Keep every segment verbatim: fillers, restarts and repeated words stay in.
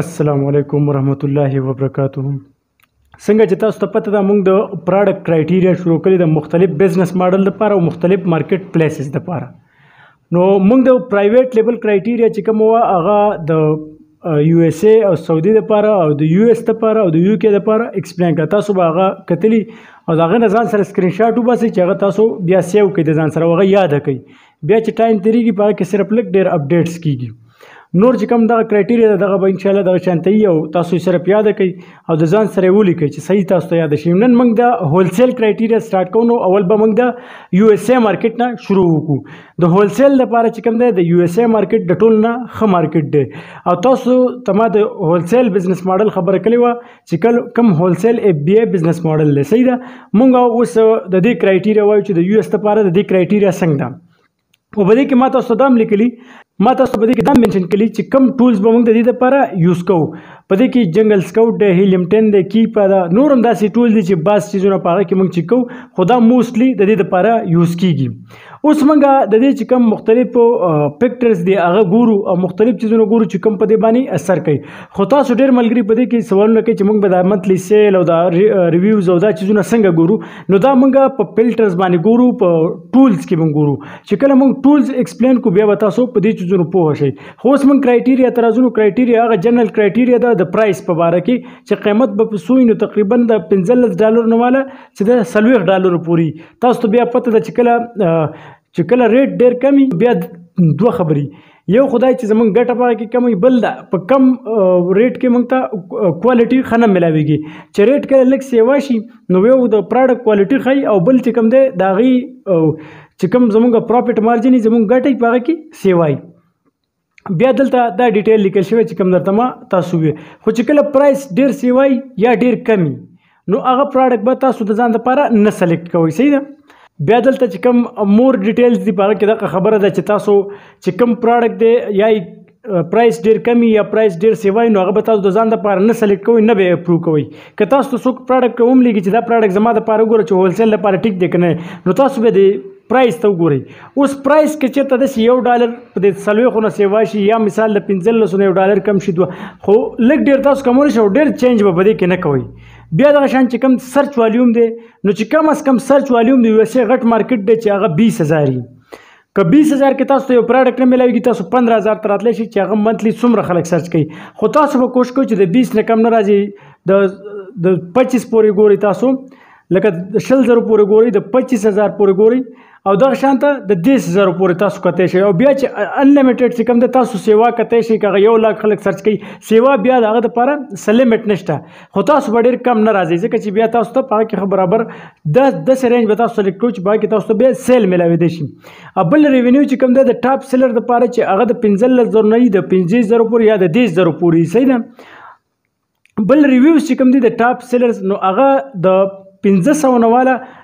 السلام علیکم ورحمۃ اللہ وبرکاتہ څنګه چې تاسو ته پته ده موږ د پروډکټ کرایټیریا شروع کړی د مختلف بزنس ماډل لپاره او مختلف مارکیټ پلیسز لپاره. نو موږ د پرایویټ لیبل کرایټیریا چې کوم وه هغه د یو ایس اے او سعودي لپاره او د یو ایس لپاره او د یو کې لپاره ایکسپلین کړه. تاسو به هغه کتلی او د هغه نه ځان سره سکرین شاټ وباسئ چې هغه تاسو بیا سیو کړئ د ځان سره او هغه یاده کړئ. بیا چې ټایم تېرېږي په هغه کې صرف لږ ډېر اپډیټس کېږي. نور چې کوم دغه کرایټیریا ده دغه به انشاءالله دغه شانته وي او تاسو یې صرف یاده کوئ او د ځان سره یې ولیکئ چې صحیح تاسو ته یاده شي. نن موږ د هولسیل کرایټیریا سټارټ کوو. نو اول به موږ د یو ایس اے مارکیټ نه شروع وکړو. د هولسیل لپاره چې کوم دی د یو ایس اے مارکیټ د ټول نه ښه مارکیټ دی او تاسو ته ما د هولسیل بزنس ماډل خبره کړې وه چې کوم هولسیل اف بی اے بزنس ماډل دی صحیح ده. موږ اوس د دې کرایټیریا وایو چې د یو ایس لپاره د دې کرایټیریا څنګه ده او په دې کې ما تاسو ته دام لیکلي ما تاسو په دې کې دام منشن کړي چې کم ټولز به موږ د دې لپاره یوز کوو. په دې کې جنګل سکاوټ دی، هیلیم ټین دی، کیپا ده، نور هم داسې ټول دي چې بعض څیزونه په هغه کې موږ چې کوو خو دا موسټلی د دې لپاره یوز کیږي. اوس موږ د دې چې کوم مختلفو فیکټرز دي هغه ګورو او مختلف څیزونه ګورو چې کوم په دې باندې اثر کوي. خو تاسو ډېر ملګري په دې کې سوالونه کوي چې موږ به دا منتلی سیل او دا ریویوز او دا څیزونه څنګه ګورو. نو دا موږ په فلټرز باندې ګورو، په ټولز کې موږ ګورو چې کله موږ ټولز ایکسپلین کو بیا به تاسو په دې څیزونو پوه شئ. خو اوس موږ کرایټیریا ته راځو. نو کرایټیریا هغه جنرال کرایټیریا ده د پرایس په باره کې چې قیمت به په سوی نو تقریبا د پنځلس ډالر نه واله چې د څلوېښت ډالرو پورې. تاسو ته بیا پته ده چې کله چې کله ریټ ډېر کم وي بیا دوه خبرې، یو خدای چې زمونږ ګټه په هغه کې کم وي، بل دا په کم ریټ کې موږ ته کوالټي ښه نه میلاویږي چې ریټ کله لږ سیوا شي نو یو د پراډکټ کوالټي ښایي او بل چې کم دی د هغې چې کوم زمونږ پروفټ مارجن یې زمونږ ګټه په هغه کې سیوایي. بیا دلته دا ډیټیل لیکل شوی چې کوم درته ما تاسو وویل. خو چې کله پرایس ډېر سیوای یا ډېر کم وي نو هغه پراډکټ به تاسو د ځان لپاره نه سلیکټ کوئ صحیح ده. بیا دلته چې کوم مور ډیټیلز دي په هغه کې دغه خبره ده چې تاسو چې کوم پراډکټ دی یا پرایس ډېر کم یا پرایس ډېر سیوای نو هغه به تاسو د ځان لپاره نه سلیکټ کوئ، نه به اپروو کوئ. که تاسو څوک پراډکټ هم لیکي چې دا پراډکټ زما لپاره وګوره چې هولسیل لپاره ټیک دی که نه نو تاسو به د پرایس ته وګورئ. اوس پرایس کې چېرته داسې یو ډالر په دې څلوېښتو نه سیوا شي یا مثال د پنځلسو نه یو ډالر کم شي دوه خو لږ ډېر تاسو کمولی شئ او ډېر چینج به په دې کې نه کوئ. بیا دغه شان چې کوم سرچ والیوم دی نو چې کم از کم سرچ والیوم د یو ایس اے غټ مارکیټ دی چې هغه بیس هزار وي. که بیس هزار کې تاسو ته یو پراډکټ نه میلاویږي تاسو پندره هزار ته راتلی شئ چې هغه منتلی څومره خلک سرچ کوي. خو تاسو به کوشش کوئ چې د بیس نه کم نه راځي، د پچیس پورې ګورئ تاسو لکه شل زرو پورې ګورئ، د پچیس هزار پورې ګورئ او دغه شان ته د دېرش زرو پورې تاسو کتی شئ. او بیا چې انلیمیټډ چې کوم دی تاسو سیوا کتی شئ که هغه یو لاک خلک سرچ کوي سیوا بیا د هغه دپاره څه لیمټ نه شته خو تاسو به ډېر کم نه راځئ ځکه چې بیا تاسو ته په هغه کې برابر داسې رینج به تاسو سلیکټ کوئ چې په هغه کې تاسو ته بیا سیل میلاویدی شي. او بل ریونیو چې کوم دی د ټاپ سیلر دپاره چې هغه د پنځلس زرو نه وي د پنځه زرو پورې یا د دېرش زرو پورې صحیح ده. بل ریویوز چې کوم دی د ټاپ سیلرز نو هغه د پنځه سوه نه واله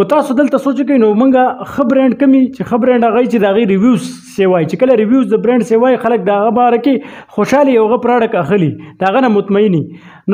که تاسو دلته سوچ وکئ نو موږ ښه برینډ کم وي چې ښه برینډ هغه وي چې د هغې ریویوز سیوای چې کله ریویوز د برینډ سیوای خلک د هغه باره کې خوشحاله یو هغه پراډکټ اخلي د هغه نه مطمئن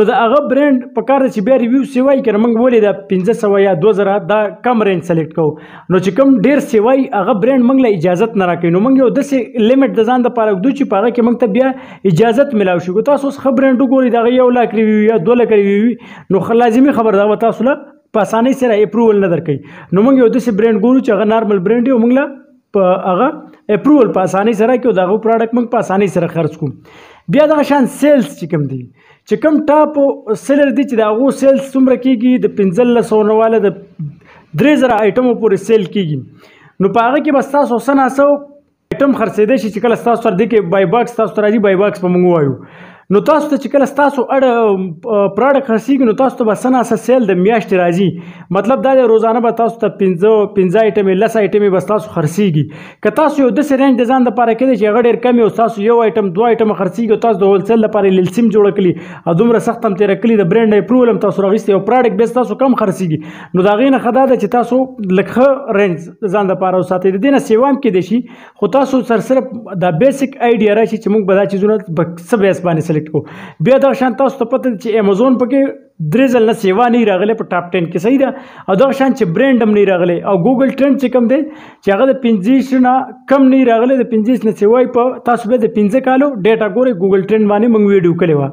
نو د هغه برینډ په کار ده چې بیا ریویوز سیوای که نه موږ ولې دا پنځه سوه یا دوه زره دا کم رینج سلیکټ کوو. نو چې کوم ډېر سیوای هغه برینډ موږ له اجازت نه راکوي نو موږ یو داسې لیمټ د ځان دپاره ږدو چې په هغه کې موږ ته بیا اجازت میلاو شي. که تاسو اوس ښه برینډ وګورئ د هغه یو لاک ریویو یا دوه لک ریویو وي نو لازمي خبره ده هغه تاسو له په اسانۍ سره اپروول نه درکوي. نو موږ یو داسې برینډ ګورو چې هغه نارمل برینډ وي او موږ له په هغه اپروول په اسانۍ سره کوو، د هغو پراډکټ موږ په اسانۍ سره خرڅ کړو. بیا دغه شان سیلز چې کوم دي چې کوم ټاپ سیلر دي چې د هغو سیلز څومره کېږي د پنځلس سوه نه واله د درې زره آیټمو پورې سیل کېږي نو په هغه کې به ستاسو څه ناڅه آیټم خرڅېدی شي چې کله ستاسو سره دې کې بای باکس تاسو ته راځي بای باکس به موږ ووایو. نو تاسو ته چې کله ستاسو اړه پراډکټ خرڅېږي نو تاسو ته به څه ناڅه سیل د میاشتې راځي. مطلب دا دی روزانه به تاسو ته پنځه پنځه آیټمې لس آیټمې به ستاسو خرڅېږي. که تاسو یو داسې رینج د ځان دپاره کړی چې هغه ډېر کم وي او ستاسو یو آیټم دوه آیټمه خرڅېږي او تاسو د هولسیل لپاره یې لیلسیم جوړه کړي او دومره سخت هم تېره کړي د برینډ اپروول هم تاسو راغوستې او پراډکټ بیا ستاسو کم خرڅېږي نو د هغې نه ښه دا ده چې تاسو لږ ښه رینج د ځان دپاره وساتئ. د دې نه سیوا هم کېدی شي خو تاسو سره صرف دا بیسک آیډیا راشي چې موږ به دا چیزونه په څه بیس باندې سلیکټ سلیکٹ کو بیا دا شان تاسو ته پته چې Amazon پکې درېزل نه سیوا نه راغله په ټاپ ټن کې صحیح ده، او دا شان چې برند هم نه راغله او ګوګل ټرند چې کم دی چې هغه د پنځه نه کم نه راغله د پنځه نه سیوای په تاسو به د پنځه کالو ډیټا ګوري ګوګل ټرند باندې موږ ویډیو کړی و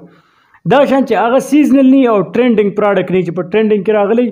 دا شان چې هغه سیزنل نه او ټرندینګ پروډکټ نه چې په ټرندینګ کې راغلی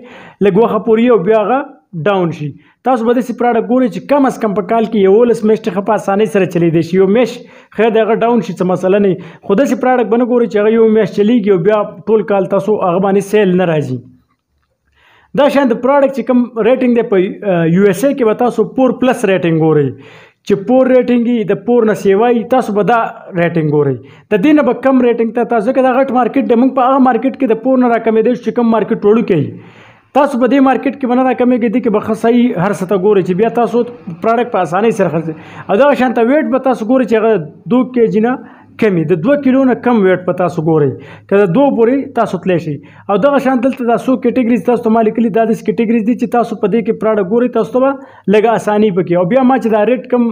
لګوخه پوری او بیا هغه ډاون شي تاسو به داسې پراډکټ ګورئ چې کم از کم په کال کې یولس میاشتې ښه په اسانۍ سره چلیدی شي، یو میاشت خیر دی هغه ډاون شي څه مسله نه وي، خو داسې پراډکټ به نه ګورئ چې هغه یو میاشت چلیږي او بیا ټول کال تاسو هغه باندې سیل نه راځي. دا شان د پراډکټ چې کوم ریټنګ دی په یو ایس اے کې به تاسو فور پلس ریټنګ ګورئ چې فور ریټنګ د فور نه سیوای تاسو به دا ریټنګ ګورئ د دې نه به کم ریټنګ ته تاسو ځکه دا غټ مارکیټ دی موږ په هغه مارکیټ کې د فور نه راکمېدی شو چې کوم مارکیټ وړوکی تاسو په دې مارکیټ کې باندې راکمېږي دي کې بخ صحیح هر څه ته ګوري چې بیا تاسو پروډکټ په اسانۍ سره خرڅ او دا شان ته ویټ به تاسو ګوري چې دو کېجی نه کمې د دوه کیلو نه کم ویټ په تاسو ګوري که د دوه پورې تاسو تلی شي او دغه شان دلته دا څو کیټګریز تاسو ته ما لیکلي دا داسې کیټګریز دي چې تاسو په دې کې پروډکټ ګوري تاسو ته به لږه اسانۍ پکې او بیا ما چې دا ریټ کم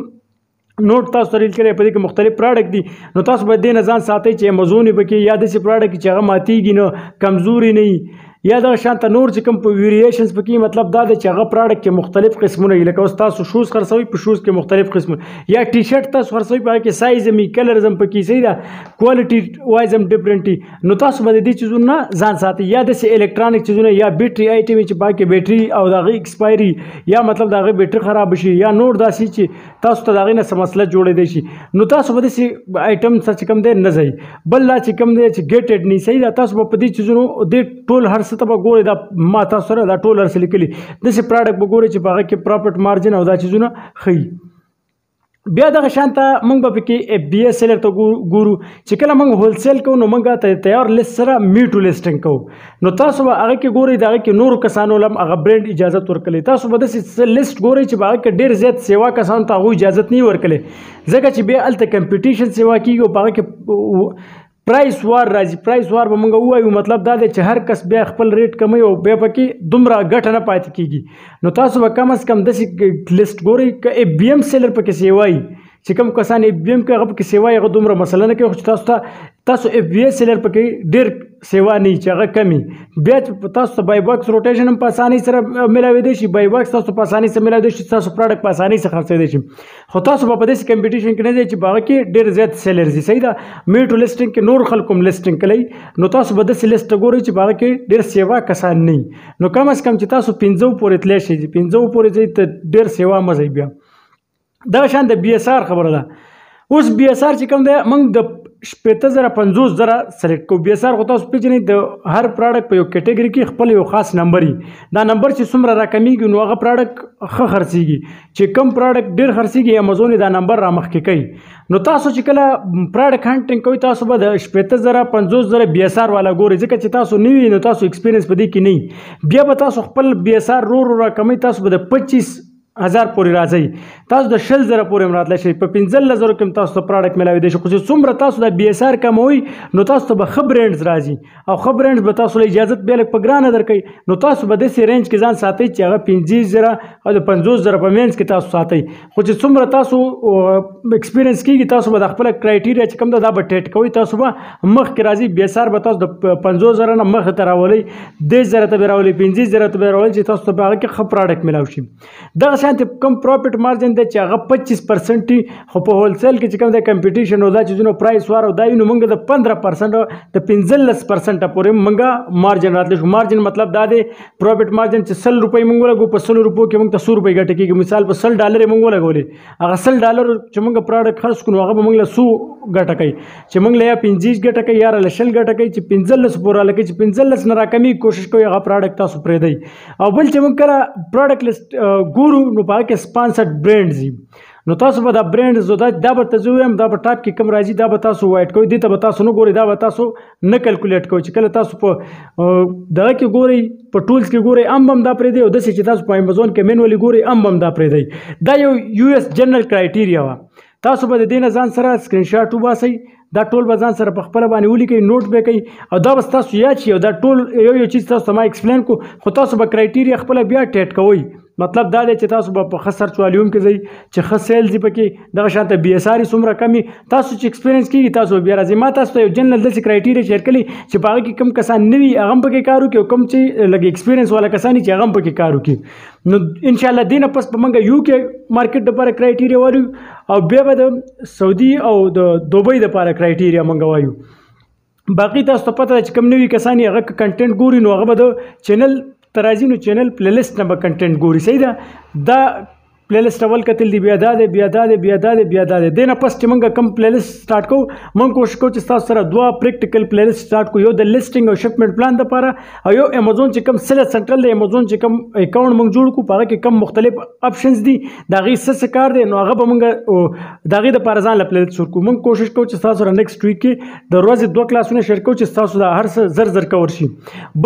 نوټ تاسو ریل کړی په دې کې مختلف پروډکټ دي نو تاسو باید دې نه ځان ساتئ چې Amazon پکې یا داسې پروډکټ چې هغه ماتېږي نه کمزوري نه وي یا دغه شان ته نور چې کوم په ویریشنز پکې مطلب دا دی چې هغه پروډکټ کې مختلف قسمونه وي لکه اوس تاسو شوز خرڅوئ په شوز کې مختلف قسمونه یا ټي شرټ تاسو خرڅوئ په هغه کې سایز هم وي کلرز هم پکې صحیح ده کوالټي وایز هم ډفرنټ وي نو تاسو باید دې چیزونو نه ځان ساتئ یا داسې الکترانک چیزونه یا بیټري آیټم وي چې په هغه کې بیټري او د هغې ایکسپایري یا مطلب د هغې بیټري خراب شي یا نور داسې چې تاسو ته د هغې نه څه مسله جوړېدی شي نو تاسو به داسې آیټم څه چې کوم دی نه ځئ بل دا چې کوم دی چې ګیټډ نه وي صحیح ده تاسو به په دې چیزونو دې ټول هر ته به ګورئ دا ما تاسو سره دا ټول هر څه لیکلي داسې پروډکټ به ګورئ چې په هغه کې پرافټ مارجن او دا چیزونه ښیي. بیا دغه شان ته موږ به پکې اف بی اے سیلر ته ګورو چې کله موږ هولسیل کوو نو موږ ته تیار لیست سره میټو لیسټنګ کوو نو تاسو به هغه کې ګورئ د هغه کې نورو کسانو له هم هغه برند اجازت ورکړلې تاسو به داسې لیست ګورئ چې په هغه کې ډېر زیات سیوا کسانو ته هغوی اجازت نه وي ورکړلې ځکه چې بیا هلته کمپټیشن سیوا کېږي او په هغه کې پرایس وار راځي پرایس وار به موږ ووایو مطلب دا دی چې هر کس بیا خپل ریټ کموي او بیا پکې دومره ګټه نه پاتې کېږي نو تاسو به کم از کم داسې لیست ګورئ که ای بی ایم سیلر پکې سیوایي چې کوم کسان ای بی ایم کوي هغه پکې سیوایي هغه دومره مسله نه کوي خو چې تاسو ته تاسو ای بی اے سیلر پکې ډېر سیوا نه وي چې هغه کم وي بیا تاسو ته بای باکس روټیشن هم په اسانۍ سره میلاویدی شي بای باکس تاسو په اسانۍ سره میلاویدی شي تاسو پروډکټ په اسانۍ سره خرڅېدی شي خو تاسو به په داسې کمپټیشن کې نه ځئ چې په هغه کې ډېر زیات سیلرز وي صحیح ده میټو لیسټنګ کې نور خلک هم لیسټنګ کړی نو تاسو به داسې لیست ګورئ چې په هغه کې ډېر سیوا کسان نه وي نو کم از کم چې تاسو پنځو پورې تللی شئ چې پنځو پورې ځئ ته ډېر سیوا مه ځئ. بیا دغه شان د بي اس آر خبره ده اوس بي اس آر چې کوم دی موږ د شپېته زره پنځوس زره سلیکټ کوو بي اس آر خو تاسو پېژنئ د هر پروډکټ په یو کیټګري کې خپل یو خاص نمبر وي دا نمبر چې څومره راکمېږي نو هغه پروډکټ ښه خرڅېږي چې کوم پروډکټ ډېر خرڅېږي Amazon دا نمبر رامخکې کوي نو تاسو چې کله پروډکټ هانټینګ کوئ تاسو به د شپېته زره پنځوس زره بي اس آر والا ګورئ ځکه چې تاسو نوي نو تاسو ایکسپیرینس په دې کې نه وي بیا به تاسو خپل بي اس آر رو رو راکمئ تاسو به د پچیس هزار پورې راځئ تاسو د شل زره پورې هم راتلی شئ په پنځلس زرو کې هم تاسو ته پروډکټ میلاویدی شي خو چې څومره تاسو د بي اس آر کموئ نو تاسو ته به ښه برینډز راځي او ښه برینډز به تاسو له اجازت بیا لږ په ګرانه درکوي نو تاسو به داسې رینج کې ځان ساتئ چې هغه پنځه زره او د پنځوس زره په منځ کې تاسو ساتئ خو چې څومره تاسو ایکسپیرینس کېږي تاسو به د خپله کرایټیریا چې کوم ده دا به ټیټ کوئ تاسو به مخکې راځي بي اس آر به تاسو د پنځوس زره نه مخې ته راولئ دېرش زره ته به یې راولئ پنځه زره ته به یې راولئ چې تاسو ته په هغه کې ښه پروډکټ میلاو شي. دغه شان ته کم پروفټ مارجن دی چې هغه پچیس پرسنټ وي خو په هولسیل کې چې کوم دی کمپټیشن او دا چیزونه پرایس وار او دا وي نو موږ د پندره پرسنټ د پنځلس پرسنټه پورې موږ مارجن راتلی شو. مارجن مطلب دا دی پروفټ مارجن چې سل روپۍ موږ ولګو په سلو روپو کې موږ ته سو روپۍ ګټه کېږي مثال په سل ډالر یې موږ ولګولې هغه سل ډالر چې موږ پروډکټ خرڅ کړو هغه به موږ له سو ګټه کوي چې موږ له یا پنځه ګټه کوي یا له شل ګټه کوي چې پنځلس پورې راله کوي چې پنځلس نه راکمېږي کوشش کوي هغه پروډکټ تاسو پرېږدئ. او بل چې موږ کله پروډکټ لیست ګورو نو په هغه کې سپانسرډ برینډز وي نو تاسو به دا برینډز دا دا به ته زه ووایم دا په ټاپ کې کوم راځي دا به تاسو وایټ کوئ دې ته به تاسو نه ګورئ دا به تاسو نه کیلکولیټ کوئ چې کله تاسو په دغه کې ګورئ په ټولز کې ګورئ هم هم دا پرېږدئ او داسې چې تاسو په Amazon کې مینولي ګورئ هم هم دا پرېږدئ. دا یو یو ایس جنرل کرایټیریا وه تاسو به د دې نه ځان سره سکرین شاټ وباسئ دا ټول به ځان سره په خپله باندې ولیکئ نوټ به کوئ او دا به ستاسو یاد شي او دا ټول یو یو چیز تاسو ته ما اکسپلین کړو خو تاسو به کرایټیریا خپله بیا ټیټ کوئ مطلب دا دی چې تاسو په خسر چوالیوم کې ځئ چې ښه سیلز پکې دغه شانته بي اس آر یې څومره کمي تاسو چې ایکسپیرینس کېږي تاسو بیا راځئ. ما تاسو ته یو جنرل داسې کرایټیریا شیر کړي چې په هغه کې کم کسان نه وي هغه هم پکې کار وکړي او کم چې لږ ایکسپیرینس والا کسان وي چې هغه هم پکې کار وکړي. نو انشاءالله دې نه پس به موږ یو کې مارکیټ دپاره کرایټیریا وایو او بیا به د سعودي او د دوبۍ دپاره کرایټیریا موږ وایو. باقي تاسو ته پته ده چې کم نوي کسان یې هغه کنټینټ ګوري نو هغه به د چینل ترازینو چینل پلی لیست نه به کنټینټ ګوري. صحیح ده دا پلی لیست اول کتل دی بیا دا دی بیا دا دی بیا دا دی بیا دا دی دی نه پس چې موږ کم پلی لیست سټارټ کوو موږ کوشش کوو چې ستاسو سره دوه پریکټیکل پلی لیست سټارټ کوو یو د لیسټنګ او شپمنټ پلان دپاره او یو امیزون چې کم سیلز سنټرل دی امیزون چې کم اکاونټ موږ جوړ کړو په هغه کې کم مختلف آپشنز دي د هغې څه څه کار دی نو هغه به موږ د هغې دپاره ځان له پلی لیست شروع کړو. موږ کوشش کوو چې ستاسو سره نیکسټ ویک کې د ورځې دوه کلاسونه شیر کوو چې ستاسو دا هر څه زر زر کور شي.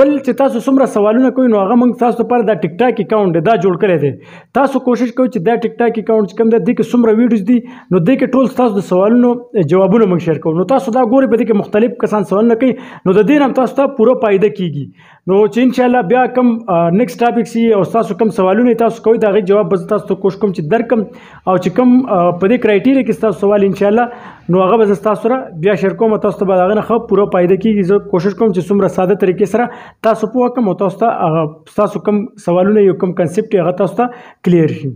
بل چې تاسو څومره سوالونه کوئ نو هغه موږ تاسو دپاره دا ټیک ټاک اکاونټ دی دا جوړ کړی دی تاسو کوشش کوئ چې دا ټیک ټاک اکاونټ چې کوم دی دې کې څومره ویډیوز دي نو دې کې ټول ستاسو د سوالونو جوابونه موږ شیر کوو. نو تاسو دا ګورئ په دې کې مختلف کسان سوالونه کوي نو د دې نه هم تاسو ته پوره فایده کېږي. نو چې انشاءالله بیا کم نیکسټ ټاپک سي او ستاسو کم سوالونه تاسو کوئ د هغې جواب به زه تاسو ته کوشش کوم چې درکم او چې کم په دې کرایټیریا کې ستاسو سوال انشاءالله نو هغه به زه ستاسو سره بیا شیر کوم او تاسو ته به د هغې نه ښه پوره فایده کېږي. زه کوشش کوم چې څومره ساده طریقې سره تاسو پوه کړم او تاسو ته ستاسو کم سوالونه یو کم کنسپټ یې هغه تاسو ته کلیر شي.